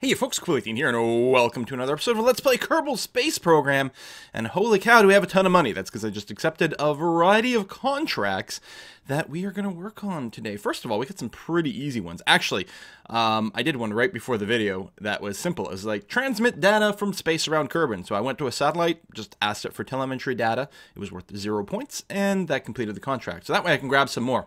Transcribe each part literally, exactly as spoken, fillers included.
Hey folks, Quillotine here, and welcome to another episode of Let's Play Kerbal Space Program, and holy cow, do we have a ton of money. That's because I just accepted a variety of contracts that we are going to work on today. First of all, we got some pretty easy ones. Actually, um, I did one right before the video that was simple. It was like, transmit data from space around Kerbin. So I went to a satellite, just asked it for telemetry data. It was worth zero points, and that completed the contract. So that way I can grab some more.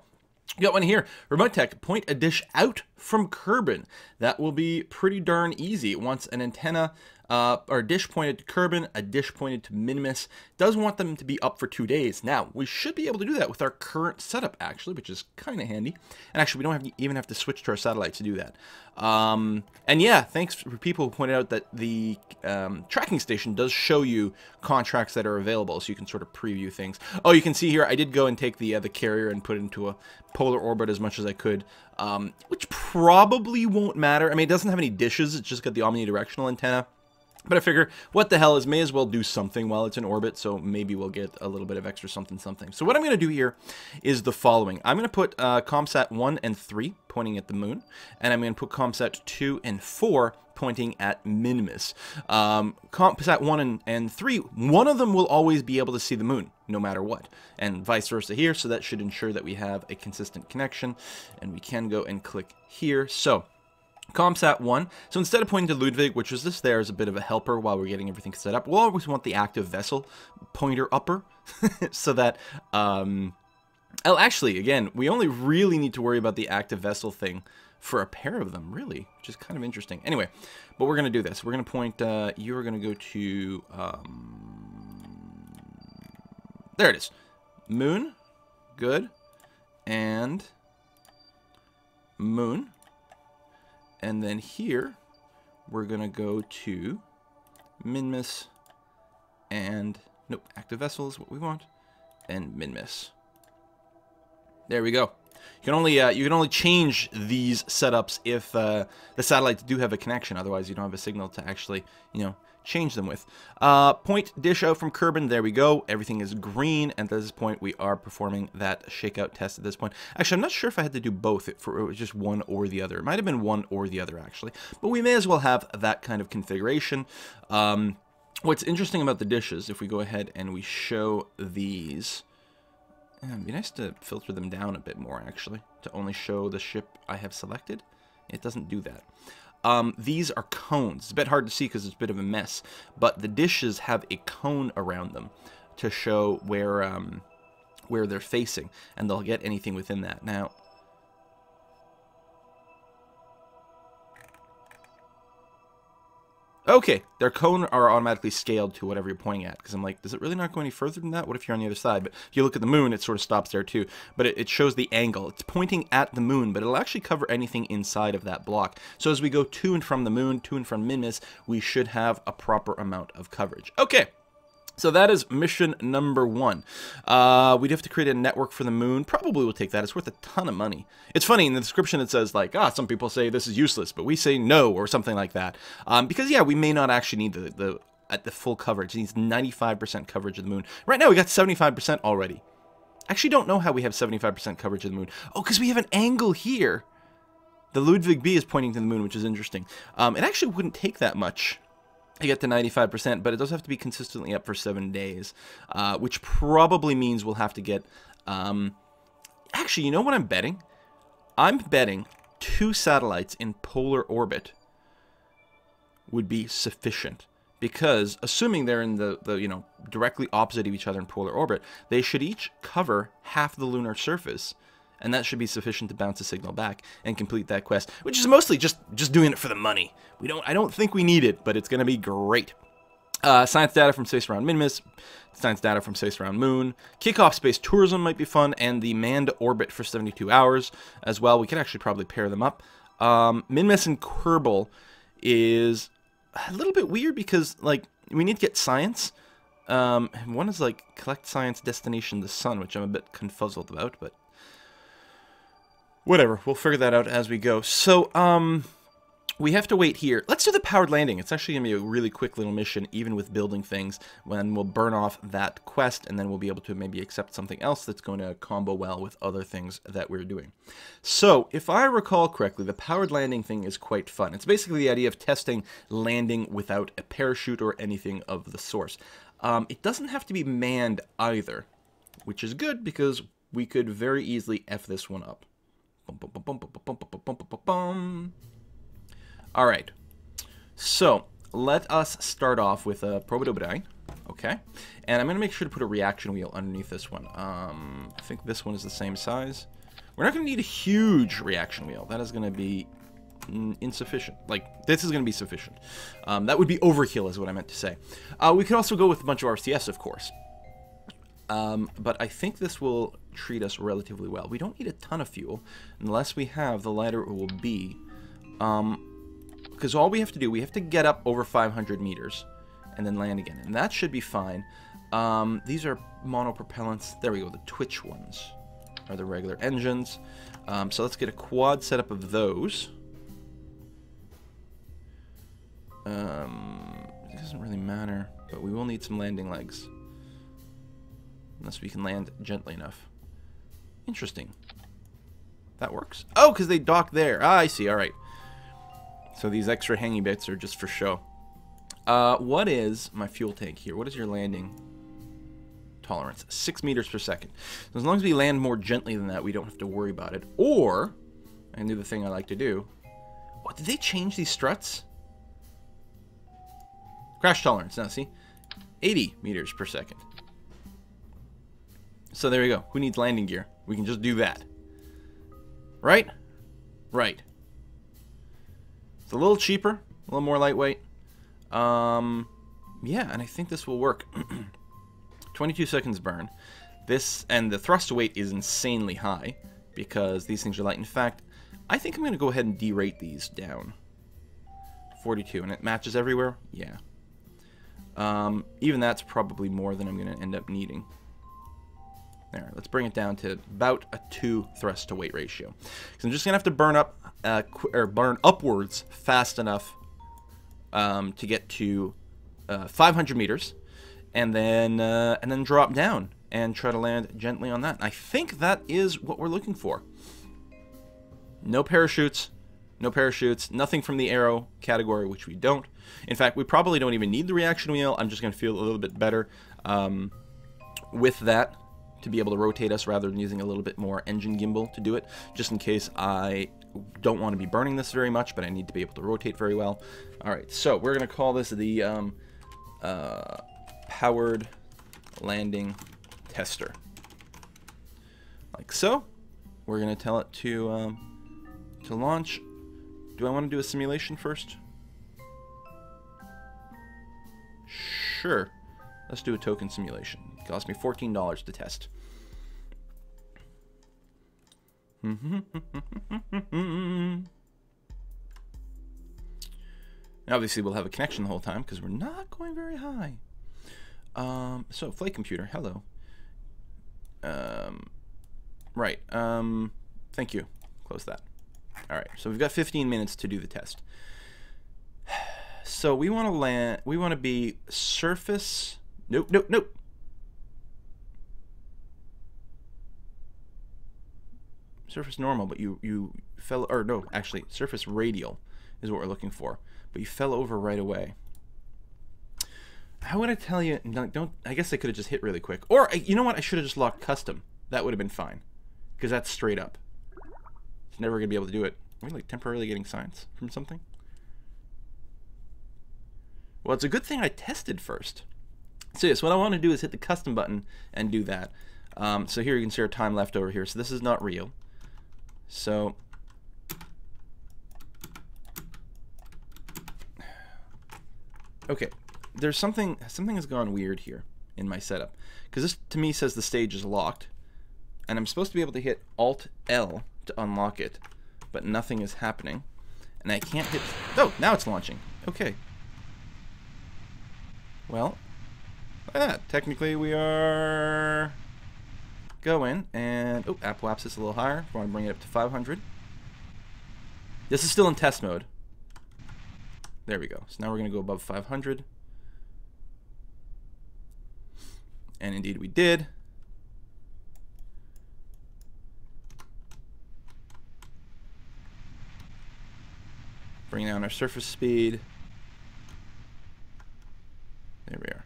You got one here, Remote Tech, point a dish out from Kerbin. That will be pretty darn easy. It wants an antenna uh, or a dish pointed to Kerbin, a dish pointed to Minimus. Does want them to be up for two days. Now, we should be able to do that with our current setup, actually, which is kind of handy. And actually, we don't have to even have to switch to our satellite to do that. Um, and yeah, thanks for people who pointed out that the um, tracking station does show you contracts that are available, so you can sort of preview things. Oh, you can see here, I did go and take the, uh, the carrier and put it into a polar orbit as much as I could, um, which probably won't matter. I mean, it doesn't have any dishes, it's just got the omnidirectional antenna. But I figure, what the hell is, may as well do something while it's in orbit, so maybe we'll get a little bit of extra something something. So what I'm going to do here is the following. I'm going to put uh, CompSat one and three pointing at the moon, and I'm going to put CompSat two and four pointing at Minimus. Um, CompSat one and three, one of them will always be able to see the moon, no matter what, and vice versa here, so that should ensure that we have a consistent connection, and we can go and click here. So CompSat one. So instead of pointing to Ludwig, which is this there as a bit of a helper while we're getting everything set up, we'll always want the active vessel pointer upper so that, um, oh, actually, again, we only really need to worry about the active vessel thing for a pair of them, really, which is kind of interesting. Anyway, but we're going to do this. We're going to point, uh, you're going to go to, um, there it is. Moon. Good. And moon. And then here, we're going to go to Minimus and, nope, active vessel is what we want, and Minimus. There we go. You can only, uh, you can only change these setups if uh, the satellites do have a connection. Otherwise, you don't have a signal to actually, you know, change them with. Uh, point dish out from Kerbin. There we go. Everything is green. And at this point, we are performing that shakeout test at this point. Actually, I'm not sure if I had to do both. It, for, it was just one or the other. It might have been one or the other, actually. But we may as well have that kind of configuration. Um, what's interesting about the dishes, if we go ahead and we show these... Yeah, it'd be nice to filter them down a bit more, actually, to only show the ship I have selected. It doesn't do that. Um, these are cones. It's a bit hard to see because it's a bit of a mess, but the dishes have a cone around them to show where um, where they're facing, and they'll get anything within that. Now, okay, their cone are automatically scaled to whatever you're pointing at, because I'm like, does it really not go any further than that? What if you're on the other side? But if you look at the moon, it sort of stops there too, but it, it shows the angle. It's pointing at the moon, but it'll actually cover anything inside of that block. So as we go to and from the moon, to and from Minimus, we should have a proper amount of coverage. Okay. So that is mission number one. Uh, we'd have to create a network for the moon. Probably we'll take that. It's worth a ton of money. It's funny, in the description it says, like, ah, some people say this is useless, but we say no, or something like that. Um, because, yeah, we may not actually need the, the, at the full coverage. It needs ninety-five percent coverage of the moon. Right now we got seventy-five percent already. Actually, don't know how we have seventy-five percent coverage of the moon. Oh, because we have an angle here. The Ludwig B is pointing to the moon, which is interesting. Um, it actually wouldn't take that much to get to ninety-five percent, but it does have to be consistently up for seven days, uh, which probably means we'll have to get... Um, actually, you know what I'm betting? I'm betting two satellites in polar orbit would be sufficient, because assuming they're in the, the, you know, directly opposite of each other in polar orbit, they should each cover half the lunar surface, and that should be sufficient to bounce a signal back and complete that quest, which is mostly just just doing it for the money. We don't, I don't think we need it, but it's going to be great. Uh, science data from space around Minimus, science data from space around Moon, kickoff space tourism might be fun, and the manned orbit for seventy-two hours as well. We could actually probably pair them up. Um, Minimus and Kerbal is a little bit weird because, like, we need to get science. Um, one is like collect science destination the sun, which I'm a bit confuzzled about, but whatever, we'll figure that out as we go. So, um, we have to wait here. Let's do the powered landing. It's actually going to be a really quick little mission, even with building things, when we'll burn off that quest, and then we'll be able to maybe accept something else that's going to combo well with other things that we're doing. So, if I recall correctly, the powered landing thing is quite fun. It's basically the idea of testing landing without a parachute or anything of the sort. Um, it doesn't have to be manned either, which is good because we could very easily F this one up. All right, so let us start off with a Probodobodyne, okay? And I'm going to make sure to put a reaction wheel underneath this one. Um, I think this one is the same size. We're not going to need a huge reaction wheel. That is going to be insufficient. Like, this is going to be sufficient. Um, that would be overkill is what I meant to say. Uh, we could also go with a bunch of R C S, of course. Um, but I think this will treat us relatively well. We don't need a ton of fuel unless we have the lighter it will be. Because um, all we have to do, we have to get up over five hundred meters and then land again. And that should be fine. Um, these are monopropellants. There we go. The twitch ones are the regular engines. Um, so let's get a quad setup of those. Um, it doesn't really matter, but we will need some landing legs. Unless we can land gently enough. Interesting. That works. Oh, because they dock there. Ah, I see. All right. So these extra hangy bits are just for show. Uh, what is my fuel tank here? What is your landing tolerance? Six meters per second. So as long as we land more gently than that, we don't have to worry about it. Or, I can do the thing I like to do. What, did they change these struts? Crash tolerance. Now, see? eighty meters per second. So there we go. Who needs landing gear? We can just do that. Right? Right. It's a little cheaper, a little more lightweight. Um, yeah, and I think this will work. twenty-two seconds burn. This, and the thrust weight is insanely high because these things are light. In fact, I think I'm going to go ahead and derate these down. forty-two, and it matches everywhere? Yeah. Um, even that's probably more than I'm going to end up needing. There, let's bring it down to about a two thrust to weight ratio. So I'm just gonna have to burn up, uh, qu or burn upwards fast enough um, to get to uh, five hundred meters, and then uh, and then drop down and try to land gently on that. And I think that is what we're looking for. No parachutes, no parachutes, nothing from the aero category, which we don't. In fact, we probably don't even need the reaction wheel. I'm just gonna feel a little bit better um, with that, to be able to rotate us rather than using a little bit more engine gimbal to do it, just in case I don't want to be burning this very much, but I need to be able to rotate very well. All right, so we're going to call this the um, uh, powered landing tester. Like so. We're going to tell it to, um, to launch. Do I want to do a simulation first? Sure. Let's do a token simulation. It cost me fourteen dollars to test. Obviously, we'll have a connection the whole time because we're not going very high. Um, so, flight computer, hello. Um, right. Um, thank you. Close that. All right. So we've got fifteen minutes to do the test. So we want to land. We want to be surface. Nope. Nope. Nope. Surface normal, but you, you fell, or no, actually, surface radial is what we're looking for. But you fell over right away. How would I tell you, don't, don't I guess I could have just hit really quick. Or, you know what, I should have just locked custom. That would have been fine. Because that's straight up. It's never going to be able to do it. Are we, like, temporarily getting science from something? Well, it's a good thing I tested first. So yes, what I want to do is hit the custom button and do that. Um, so here you can see our time left over here. So this is not real. So, okay, there's something, something has gone weird here in my setup. Because this, to me, says the stage is locked. And I'm supposed to be able to hit Alt L to unlock it, but nothing is happening. And I can't hit, oh, now it's launching. Okay. Well, look at that. Technically, we are... Go in, and, oh, AppWaps is a little higher. We want to bring it up to five hundred. This is still in test mode. There we go. So now we're going to go above five hundred. And indeed we did. Bring down our surface speed. There we are.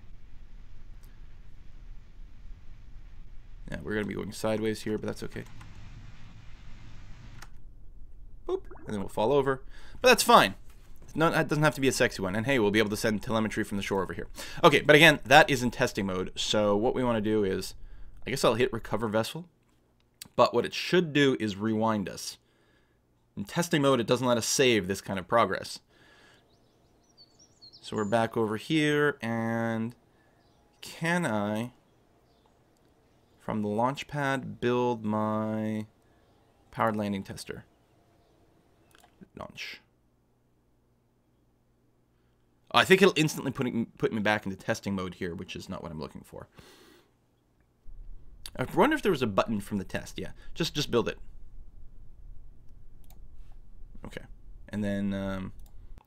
Now we're going to be going sideways here, but that's okay. Boop. And then we'll fall over. But that's fine. No, that doesn't have to be a sexy one. And hey, we'll be able to send telemetry from the shore over here. Okay, but again, that is in testing mode. So what we want to do is, I guess I'll hit recover vessel. But what it should do is rewind us. In testing mode, it doesn't let us save this kind of progress. So we're back over here. And can I, from the launch pad, build my powered landing tester? Launch. I think it'll instantly put, it, put me back into testing mode here, which is not what I'm looking for. I wonder if there was a button from the test. Yeah, just just build it. Okay, and then um,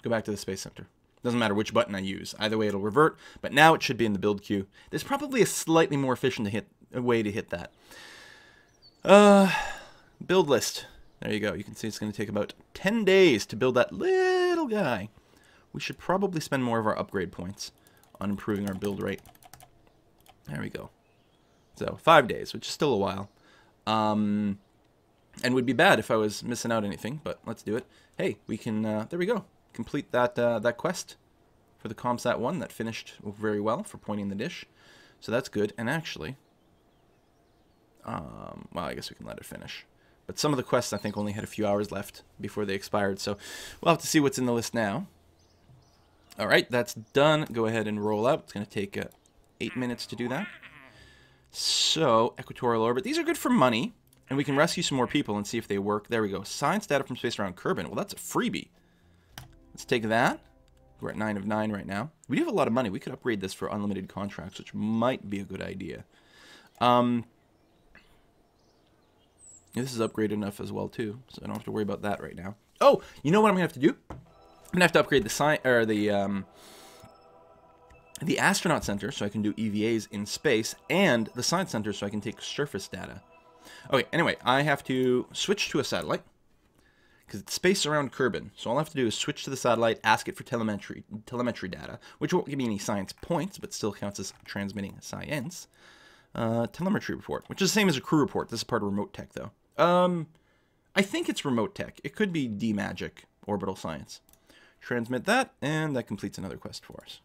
go back to the Space Center. Doesn't matter which button I use. Either way, it'll revert, but now it should be in the build queue. There's probably a slightly more efficient to hit, a way to hit that. Uh, build list. There you go. You can see it's going to take about ten days to build that little guy. We should probably spend more of our upgrade points on improving our build rate. There we go. So, five days, which is still a while. Um, and would be bad if I was missing out anything, but let's do it. Hey, we can, uh, there we go. Complete that uh, that quest for the CompSat one. That finished very well for pointing the dish. So that's good. And actually, um, well, I guess we can let it finish. But some of the quests, I think, only had a few hours left before they expired. So we'll have to see what's in the list now. All right, that's done. Go ahead and roll out. It's going to take uh, eight minutes to do that. So, equatorial orbit. These are good for money, and we can rescue some more people and see if they work. There we go. Science data from space around Kerbin. Well, that's a freebie. Let's take that. We're at nine of nine right now. We do have a lot of money. We could upgrade this for unlimited contracts, which might be a good idea. Um, this is upgraded enough as well, too, so I don't have to worry about that right now. Oh, you know what I'm going to have to do? I'm gonna have to upgrade the sci or the um, the astronaut center so I can do E V As in space, and the science center so I can take surface data. Okay, anyway, I have to switch to a satellite because it's space around Kerbin. So all I have to do is switch to the satellite, ask it for telemetry telemetry data, which won't give me any science points, but still counts as transmitting science. Uh, telemetry report, which is the same as a crew report. This is part of Remote Tech, though. Um, I think it's Remote Tech. It could be D-Magic, Orbital Science. Transmit that, and that completes another quest for us.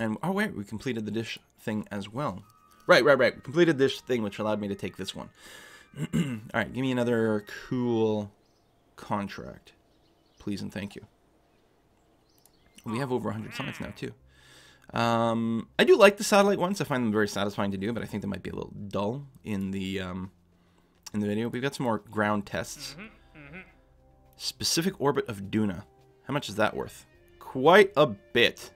And, oh wait, we completed the dish thing as well. Right, right, right. We completed this thing, which allowed me to take this one. Alright, give me another cool contract. Please and thank you. We have over one hundred science now, too. Um, I do like the satellite ones. I find them very satisfying to do, but I think they might be a little dull in the, um, in the video. We've got some more ground tests. Mm-hmm. Specific orbit of Duna. How much is that worth? Quite a bit.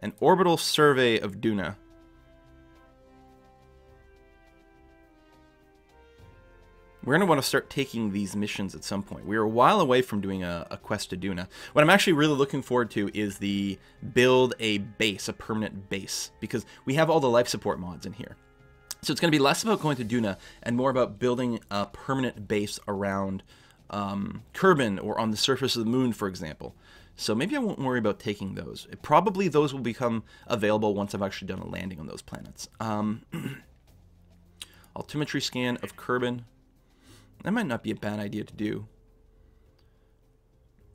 An orbital survey of Duna. We're going to want to start taking these missions at some point. We are a while away from doing a, a quest to Duna. What I'm actually really looking forward to is the build a base, a permanent base, because we have all the life support mods in here. So it's going to be less about going to Duna and more about building a permanent base around Um, Kerbin or on the surface of the moon, for example. So maybe I won't worry about taking those. It, probably those will become available once I've actually done a landing on those planets. Um, altimetry scan of Kerbin. That might not be a bad idea to do.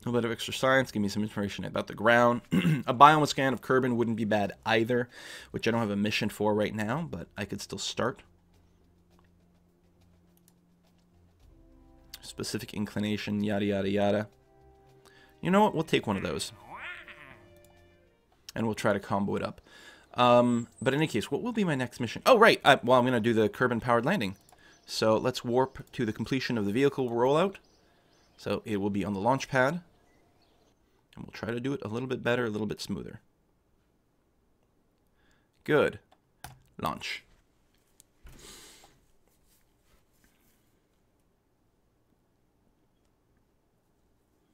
A little bit of extra science. Give me some information about the ground. A biome scan of Kerbin wouldn't be bad either, which I don't have a mission for right now, but I could still start. Specific inclination, yada, yada, yada. You know what? We'll take one of those. And we'll try to combo it up. Um, but in any case, what will be my next mission? Oh, right. I, well, I'm going to do the Kerbin-powered landing. So let's warp to the completion of the vehicle rollout. So it will be on the launch pad. And we'll try to do it a little bit better, a little bit smoother. Good. Launch.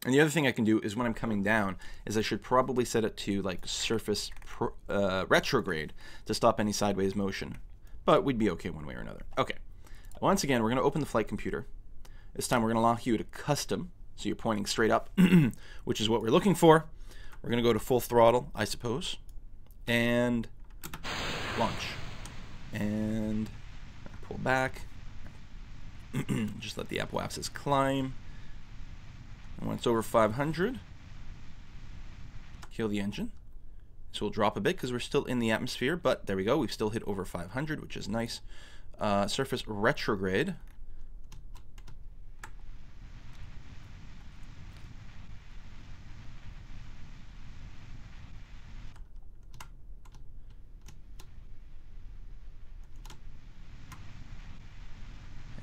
And the other thing I can do is when I'm coming down is I should probably set it to like surface pro, uh, retrograde to stop any sideways motion. But we'd be okay one way or another. Okay, once again, we're going to open the flight computer. This time we're going to lock you to custom, so you're pointing straight up, which is what we're looking for. We're going to go to full throttle, I suppose, and launch. And pull back. Just let the apoapsis climb. And when it's over five hundred, kill the engine. So we'll drop a bit because we're still in the atmosphere, but there we go. We've still hit over five hundred, which is nice. Uh, surface retrograde.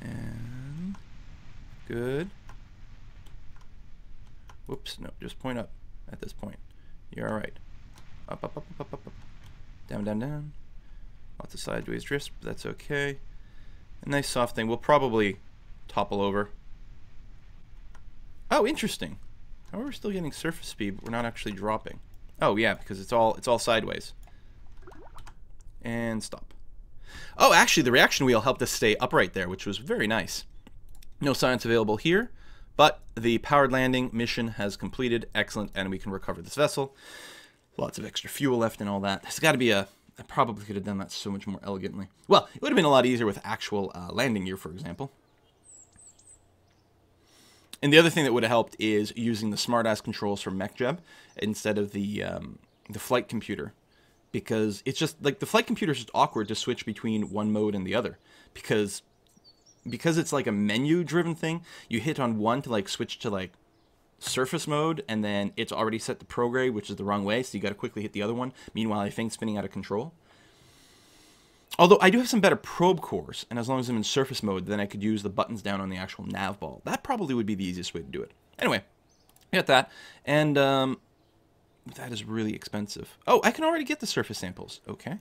And good. Whoops, no, just point up at this point. You're all right. Up, up, up, up, up, up, down, down, down. Lots of sideways drifts, but that's okay. A nice soft thing. We'll probably topple over. Oh, interesting. How are we still getting surface speed, but we're not actually dropping? Oh yeah, because it's all it's all sideways. And stop. Oh, actually, the reaction wheel helped us stay upright there, which was very nice. No science available here, but the powered landing mission has completed. Excellent, and we can recover this vessel. Lots of extra fuel left and all that. There's got to be a... I probably could have done that so much more elegantly. Well, it would have been a lot easier with actual uh, landing gear, for example. And the other thing that would have helped is using the smart-ass controls from MechJeb instead of the, um, the flight computer. Because it's just... Like, the flight computer is just awkward to switch between one mode and the other. Because... Because it's like a menu-driven thing, you hit on one to, like, switch to, like... surface mode, and then it's already set to prograde, which is the wrong way, so you got to quickly hit the other one. Meanwhile, I think spinning out of control. Although I do have some better probe cores, and as long as I'm in surface mode, then I could use the buttons down on the actual nav ball. That probably would be the easiest way to do it. Anyway, I got that, and um, that is really expensive. Oh, I can already get the surface samples. Okay,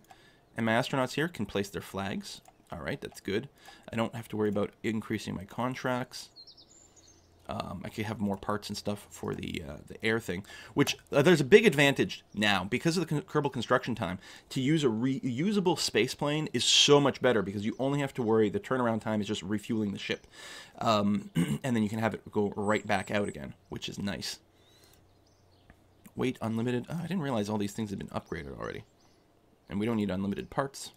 and my astronauts here can place their flags. All right, that's good. I don't have to worry about increasing my contracts. Um, I could have more parts and stuff for the uh, the air thing, which uh, there's a big advantage now because of the Kerbal Construction Time. To use a reusable space plane is so much better because you only have to worry. The turnaround time is just refueling the ship, um, and then you can have it go right back out again, which is nice. Weight unlimited. Oh, I didn't realize all these things had been upgraded already, and we don't need unlimited parts.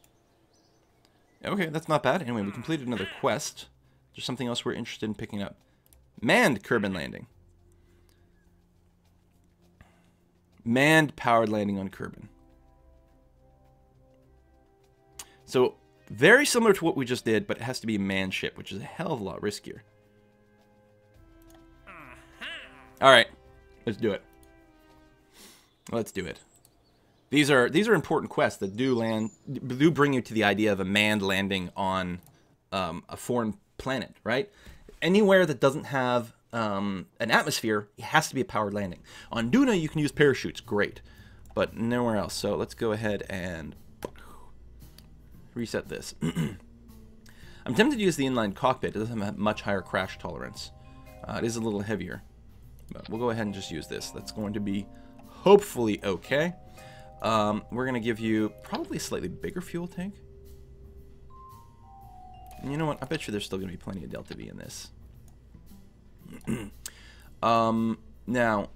Okay, that's not bad. Anyway, we completed another quest. There's something else we're interested in picking up. Manned Kerbin landing. Manned powered landing on Kerbin. So, very similar to what we just did, but it has to be a manned ship, which is a hell of a lot riskier. Alright, let's do it. Let's do it. These are these are important quests that do land do bring you to the idea of a manned landing on um, a foreign planet, right? Anywhere that doesn't have um, an atmosphere, it has to be a powered landing. On Duna, you can use parachutes, great, but nowhere else. So let's go ahead and reset this. I'm tempted to use the inline cockpit. It doesn't have much higher crash tolerance. Uh, it is a little heavier, but we'll go ahead and just use this. That's going to be hopefully okay. Um, we're going to give you probably a slightly bigger fuel tank. You know what? I bet you there's still going to be plenty of Delta V in this. um, now,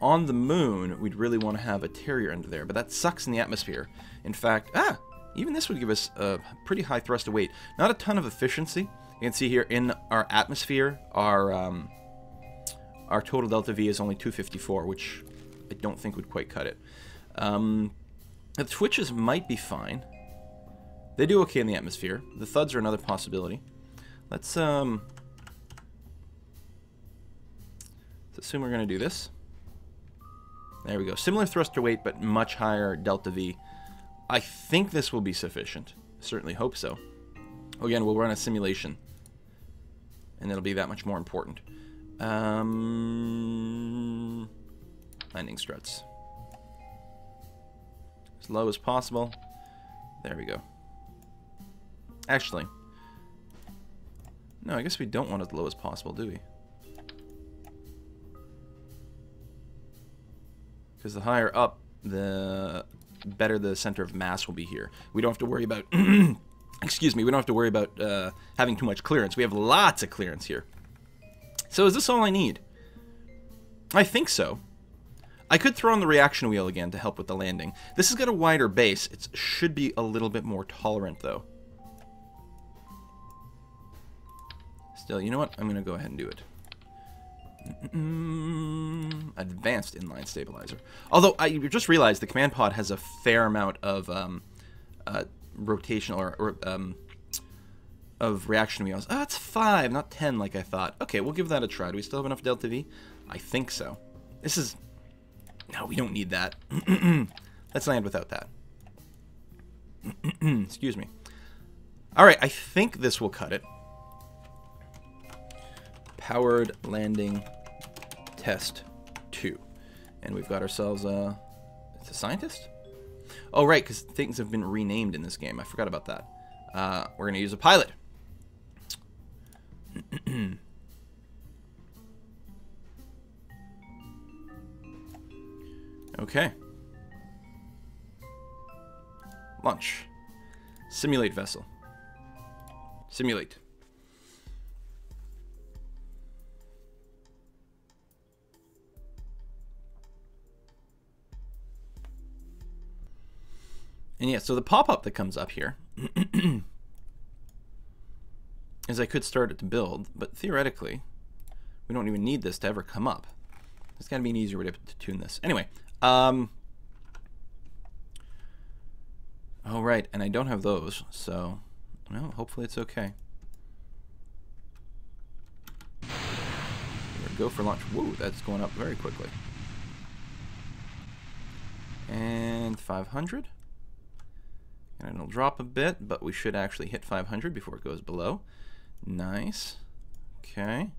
on the moon, we'd really want to have a Terrier under there, but that sucks in the atmosphere. In fact, ah, even this would give us a pretty high thrust to weight. Not a ton of efficiency. You can see here in our atmosphere, our um, our total Delta V is only two fifty-four, which I don't think would quite cut it. Um, the twitches might be fine. They do okay in the atmosphere. The thuds are another possibility. Let's, um... let's assume we're going to do this. There we go. Similar thrust to weight, but much higher Delta V. I think this will be sufficient. Certainly hope so. Again, we'll run a simulation. And it'll be that much more important. Um... Landing struts. As low as possible. There we go. Actually, no, I guess we don't want it as low as possible, do we? because the higher up, the better the center of mass will be here. We don't have to worry about, excuse me, we don't have to worry about uh, having too much clearance. We have lots of clearance here. So is this all I need? I think so. I could throw on the reaction wheel again to help with the landing. This has got a wider base. It should be a little bit more tolerant, though. Still, you know what? I'm going to go ahead and do it. Mm-mm. Advanced inline stabilizer. Although, I just realized the command pod has a fair amount of um, uh, rotational or, or um, of reaction wheels. Oh, it's five, not ten like I thought. Okay, we'll give that a try. Do we still have enough delta V? I think so. This is... No, we don't need that. Let's land without that. Excuse me. Alright, I think this will cut it. Powered landing test two. And we've got ourselves a... It's a scientist? Oh, right, because things have been renamed in this game. I forgot about that. Uh, we're going to use a pilot. Okay. Launch. Simulate vessel. Simulate. And yeah, so the pop-up that comes up here is I could start it to build, but theoretically, we don't even need this to ever come up. There's got to be an easier way to, to tune this. Anyway. Um, oh, right, and I don't have those, so, well, hopefully it's okay. Go for launch. Whoa, that's going up very quickly. And five hundred. And it'll drop a bit, but we should actually hit five hundred before it goes below. Nice. Okay.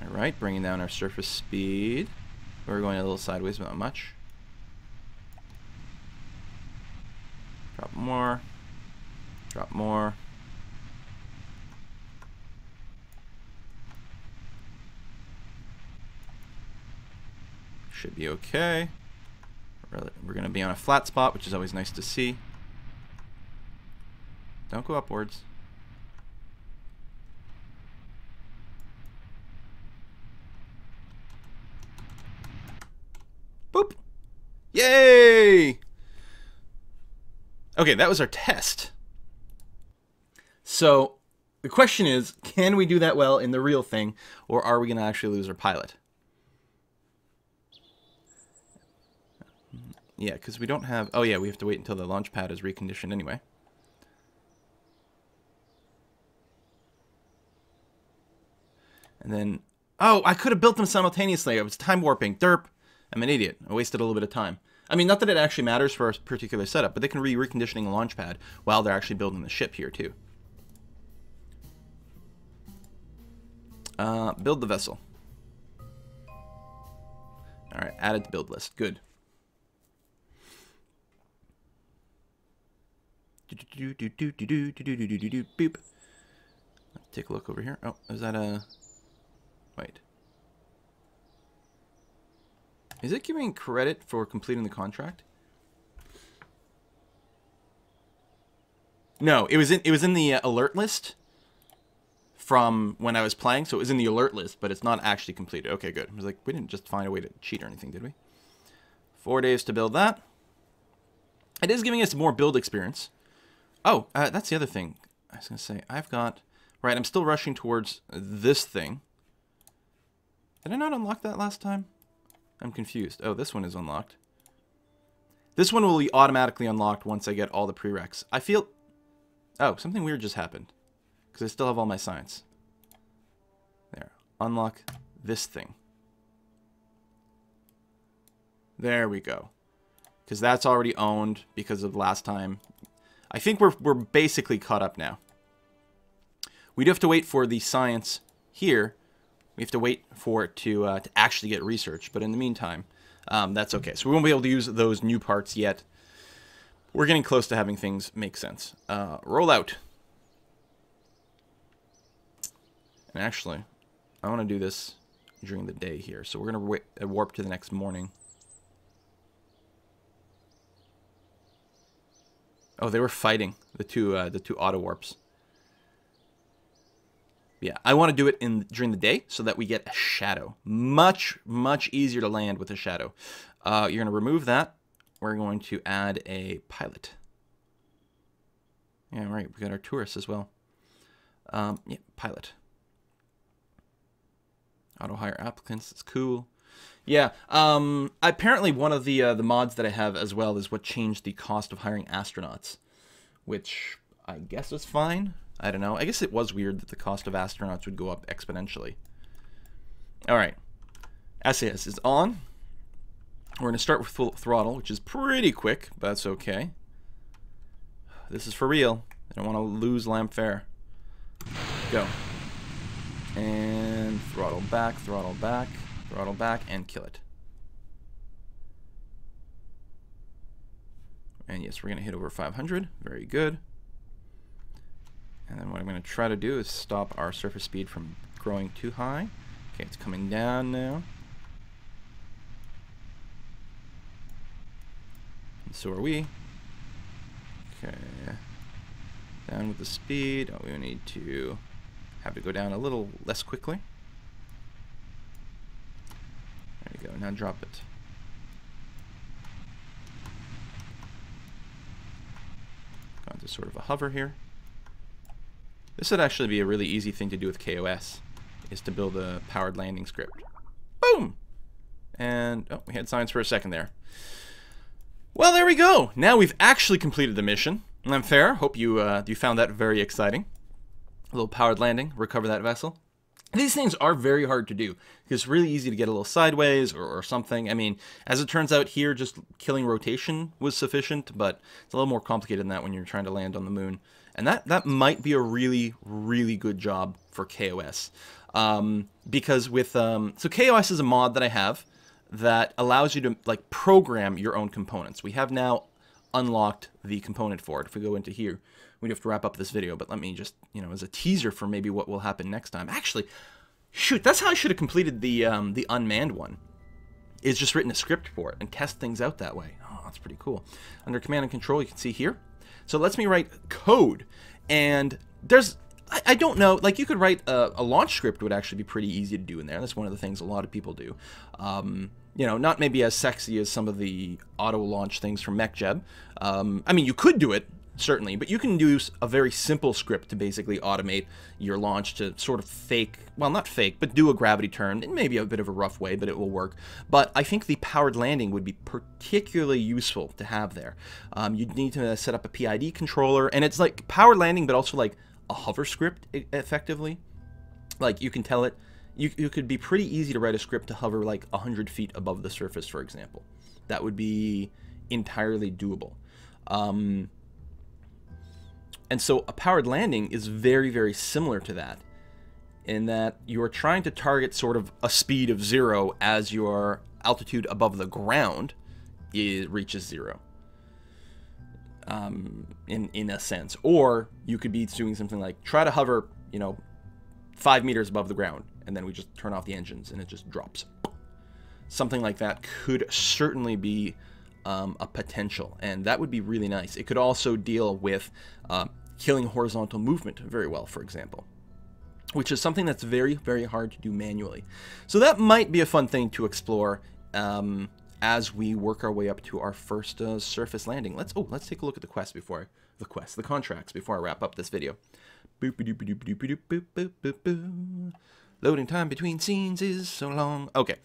All right, bringing down our surface speed. We're going a little sideways, but not much. Drop more. Drop more. Should be okay. We're going to be on a flat spot, which is always nice to see. Don't go upwards. Boop! Yay! Okay, that was our test. So, the question is, can we do that well in the real thing, or are we going to actually lose our pilot? Yeah, because we don't have... Oh, yeah, we have to wait until the launch pad is reconditioned anyway. And then... Oh, I could have built them simultaneously. I was time warping. Derp. I'm an idiot. I wasted a little bit of time. I mean, not that it actually matters for our particular setup, but they can be reconditioning a launch pad while they're actually building the ship here, too. Uh, build the vessel. All right, added to build list. Good. Boop. Take a look over here. Oh, is that a... Wait. Is it giving credit for completing the contract? No, it was in it was in the alert list from when I was playing, so it was in the alert list, but it's not actually completed. Okay, good. I was like, we didn't just find a way to cheat or anything, did we? Four days to build that. It is giving us more build experience. Oh, uh, that's the other thing. I was going to say, I've got... Right, I'm still rushing towards this thing. Did I not unlock that last time? I'm confused. Oh, this one is unlocked. This one will be automatically unlocked once I get all the prereqs. I feel... Oh, something weird just happened. Because I still have all my science. There. Unlock this thing. There we go. Because that's already owned because of last time. I think we're, we're basically caught up now. We do have to wait for the science here. We have to wait for it to, uh, to actually get research. But in the meantime, um, that's okay. So we won't be able to use those new parts yet. We're getting close to having things make sense. Uh, roll out. And actually, I want to do this during the day here. So we're going to warp to the next morning. Oh, they were fighting, the two uh, the two auto warps. Yeah, I want to do it in during the day so that we get a shadow. Much, much easier to land with a shadow. Uh, you're going to remove that. We're going to add a pilot. Yeah, right. We got our tourists as well. Um, yeah, pilot. Auto hire applicants. That's cool. Yeah. Um, apparently, one of the uh, the mods that I have as well is what changed the cost of hiring astronauts, which I guess is fine. I don't know. I guess it was weird that the cost of astronauts would go up exponentially. All right. S A S is on. We're going to start with full throttle, which is pretty quick, but that's okay. This is for real. I don't want to lose Lampfare. Go. And throttle back, throttle back, throttle back, and kill it. And yes, we're going to hit over five hundred. Very good. And then what I'm going to try to do is stop our surface speed from growing too high. Okay, it's coming down now. And so are we. Okay. Down with the speed. Oh, we need to have to go down a little less quickly. There you go. Now drop it. Gone to sort of a hover here. This would actually be a really easy thing to do with K O S, is to build a powered landing script. Boom! And, oh, we had science for a second there. Well, there we go! Now we've actually completed the mission. Lampfare, hope you, uh, you found that very exciting. A little powered landing, recover that vessel. These things are very hard to do, because it's really easy to get a little sideways or, or something. I mean, as it turns out here, just killing rotation was sufficient, but it's a little more complicated than that when you're trying to land on the moon. And that, that might be a really, really good job for K O S. Um, because with, um, so K O S is a mod that I have that allows you to like program your own components. We have now unlocked the component for it. If we go into here, we'd have to wrap up this video, but let me just, you know, as a teaser for maybe what will happen next time. Actually, shoot, that's how I should have completed the, um, the unmanned one. Is just written a script for it and test things out that way. Oh, that's pretty cool. Under command and control, you can see here. So it lets me write code, and there's, I, I don't know, like you could write a, a launch script would actually be pretty easy to do in there. That's one of the things a lot of people do. Um, you know, not maybe as sexy as some of the auto launch things from MechJeb. Um, I mean, you could do it, certainly, but you can use a very simple script to basically automate your launch to sort of fake, well, not fake, but do a gravity turn in maybe a bit of a rough way, but it will work. But I think the powered landing would be particularly useful to have there. Um, you'd need to set up a P I D controller, and it's like powered landing, but also like a hover script, effectively. Like you can tell it, you, you could be pretty easy to write a script to hover like one hundred feet above the surface, for example. That would be entirely doable. Um, And so a powered landing is very, very similar to that, in that you're trying to target sort of a speed of zero as your altitude above the ground it reaches zero, um, in, in a sense. Or you could be doing something like try to hover, you know, five meters above the ground, and then we just turn off the engines and it just drops. Something like that could certainly be um, a potential, and that would be really nice. It could also deal with uh, killing horizontal movement very well, for example, which is something that's very, very hard to do manually. So that might be a fun thing to explore um, as we work our way up to our first uh, surface landing. Let's oh, let's take a look at the quest before I, the quest, the contracts before I wrap up this video. Loading time between scenes is so long. Okay.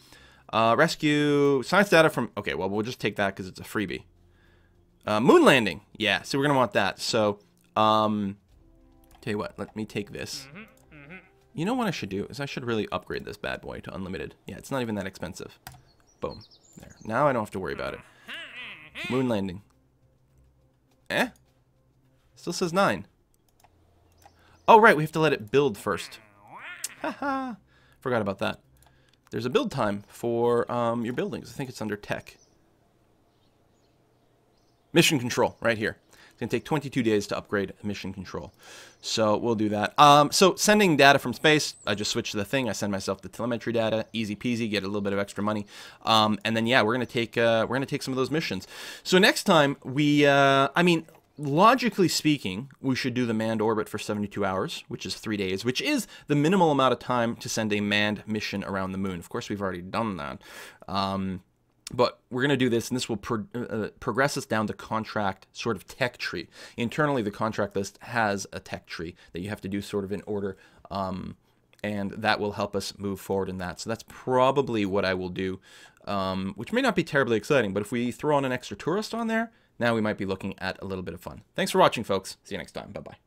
Uh, rescue, science data from, okay, well, we'll just take that because it's a freebie. Uh, moon landing, yeah, so we're going to want that. So, um, tell you what, let me take this. Mm-hmm, mm-hmm. You know what I should do is I should really upgrade this bad boy to unlimited. Yeah, it's not even that expensive. Boom, there. Now I don't have to worry about it. Moon landing. Eh? Still says nine. Oh, right, we have to let it build first. Haha, forgot about that. There's a build time for um, your buildings. I think it's under tech. Mission control, right here. It's going to take twenty-two days to upgrade mission control. So we'll do that. Um, so sending data from space, I just switch to the thing. I send myself the telemetry data, easy peasy, get a little bit of extra money. Um, and then, yeah, we're going to take uh, we're going to take some of those missions. So next time we, uh, I mean, logically speaking, we should do the manned orbit for seventy-two hours, which is three days, which is the minimal amount of time to send a manned mission around the moon. Of course, we've already done that. Um, But we're going to do this, and this will pro uh, progress us down the contract sort of tech tree. Internally, the contract list has a tech tree that you have to do sort of in order, um, and that will help us move forward in that. So that's probably what I will do, um, which may not be terribly exciting, but if we throw on an extra tourist on there, now we might be looking at a little bit of fun. Thanks for watching, folks. See you next time. Bye-bye.